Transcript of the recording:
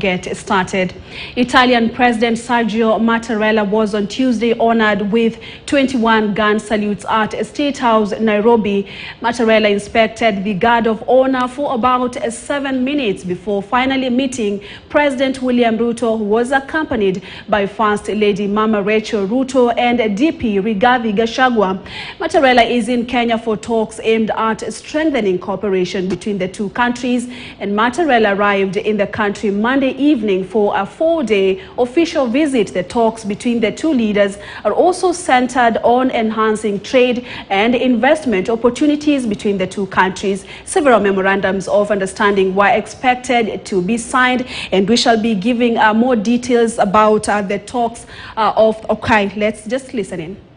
Get started. Italian President Sergio Mattarella was on Tuesday honored with 21 gun salutes at State House, Nairobi. Mattarella inspected the guard of honor for about 7 minutes before finally meeting President William Ruto, who was accompanied by First Lady Mama Rachel Ruto and DP Rigathi Gachagua. Mattarella is in Kenya for talks aimed at strengthening cooperation between the two countries, and Mattarella arrived in the country Monday evening for a 4-day official visit. The talks between the two leaders are also centered on enhancing trade and investment opportunities between the two countries. Several memorandums of understanding were expected to be signed, and we shall be giving more details about the talks. Let's just listen in.